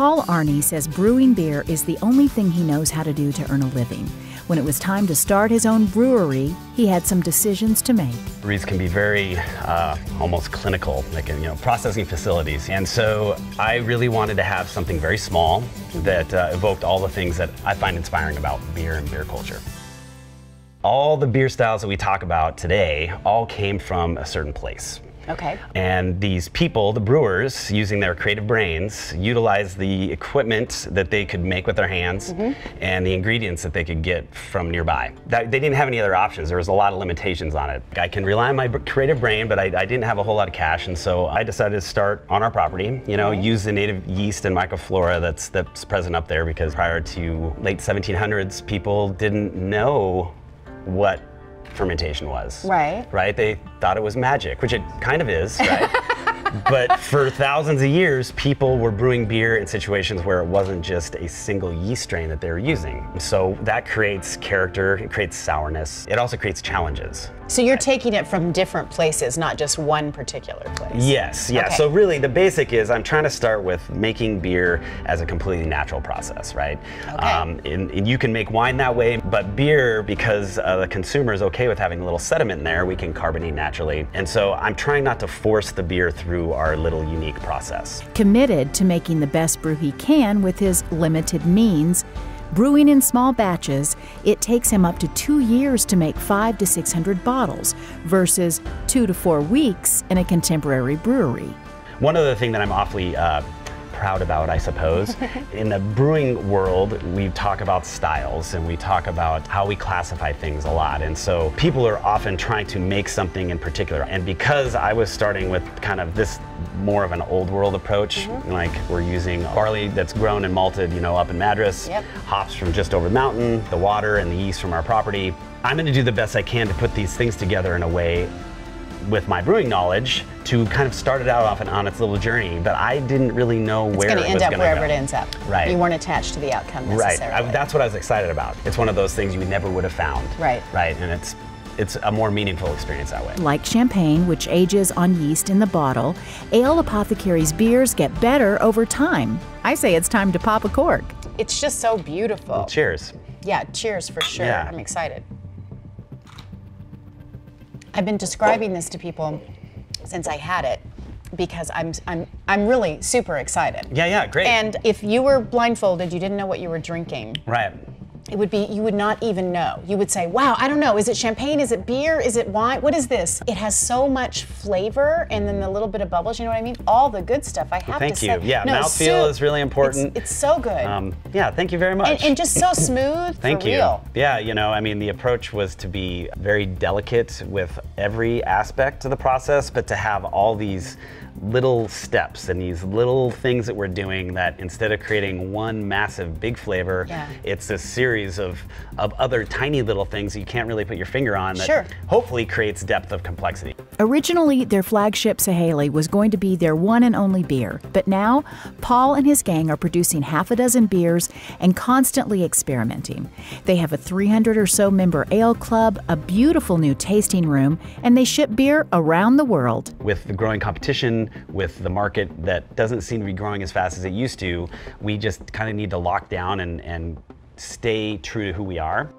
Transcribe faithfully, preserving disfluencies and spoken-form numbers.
Paul Arney says brewing beer is the only thing he knows how to do to earn a living. When it was time to start his own brewery, he had some decisions to make. Breweries can be very uh, almost clinical, like you know, processing facilities. And so I really wanted to have something very small that uh, evoked all the things that I find inspiring about beer and beer culture. All the beer styles that we talk about today all came from a certain place. Okay. And these people, the brewers, using their creative brains, utilized the equipment that they could make with their hands mm-hmm. and the ingredients that they could get from nearby. That, they didn't have any other options. There was a lot of limitations on it. I can rely on my creative brain, but I, I didn't have a whole lot of cash, and so I decided to start on our property, you know, okay. use the native yeast and microflora that's, that's present up there, because prior to late seventeen hundreds, people didn't know what fermentation was. Right. Right? They thought it was magic, which it kind of is, right? But for thousands of years, people were brewing beer in situations where it wasn't just a single yeast strain that they were using. So that creates character, it creates sourness. It also creates challenges. So you're right? Taking it from different places, not just one particular place. Yes, yeah. Okay. So really the basic is I'm trying to start with making beer as a completely natural process, right? Okay. Um, and, and you can make wine that way, but beer, because uh, the consumer is okay with having a little sediment in there, we can carbonate naturally. And so I'm trying not to force the beer through our little unique process. Committed to making the best brew he can with his limited means, brewing in small batches, it takes him up to two years to make five to six hundred bottles versus two to four weeks in a contemporary brewery. One other thing that I'm awfully uh, proud about, I suppose. In the brewing world, we talk about styles and we talk about how we classify things a lot. And so people are often trying to make something in particular. And because I was starting with kind of this more of an old world approach, mm-hmm. like we're using barley that's grown and malted, you know, up in Madras, yep. hops from just over the mountain, the water and the yeast from our property. I'm going to do the best I can to put these things together in a way with my brewing knowledge to kind of start it out off and on its little journey, but I didn't really know where it was going to end up. Wherever it ends up. Right. You weren't attached to the outcome necessarily. Right. I, that's what I was excited about. It's one of those things you never would have found. Right. Right. And it's it's a more meaningful experience that way. Like champagne, which ages on yeast in the bottle, Ale Apothecary's beers get better over time. I say it's time to pop a cork. It's just so beautiful. Well, cheers. Yeah, cheers for sure. Yeah. I'm excited. I've been describing this to people since I had it because I'm I'm I'm really super excited. Yeah, yeah, great. And if you were blindfolded, you didn't know what you were drinking. Right. It would be, you would not even know. You would say, wow, I don't know, is it champagne, is it beer, is it wine, what is this? It has so much flavor and then the little bit of bubbles, you know what I mean? All the good stuff, I have thank to you. say. Thank you, yeah, no, mouthfeel so, is really important. It's, it's so good. Um, yeah, thank you very much. And, and just so smooth, thank for you. real. Yeah, you know, I mean, the approach was to be very delicate with every aspect of the process, but to have all these little steps and these little things that we're doing that instead of creating one massive big flavor, yeah. it's a series Of, of other tiny little things you can't really put your finger on that sure. hopefully creates depth of complexity. Originally, their flagship Sahale was going to be their one and only beer, but now Paul and his gang are producing half a dozen beers and constantly experimenting. They have a three hundred or so member ale club, a beautiful new tasting room, and they ship beer around the world. With the growing competition, with the market that doesn't seem to be growing as fast as it used to, we just kind of need to lock down and, and stay true to who we are.